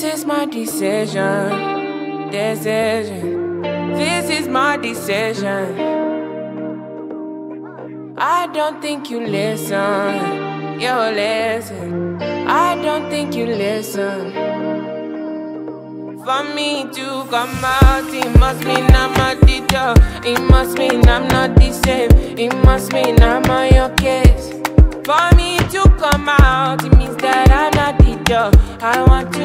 This is my decision, decision. This is my decision. I don't think you listen, you listen. I don't think you listen. For me to come out, it must mean I'm a detail. It must mean I'm not the same. It must mean I'm on your case. For me to come out, it means that I'm not the dog. I want to